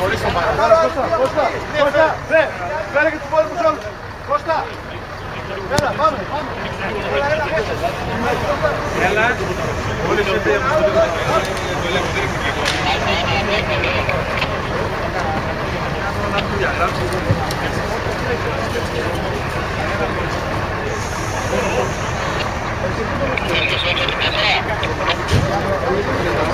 χωρίς τον παραπάνω. Κώστα, φέρε και τους πόρους όλους. Κώστα, έλα, πάμε. Έλα, όλες οι δύο. Έλα,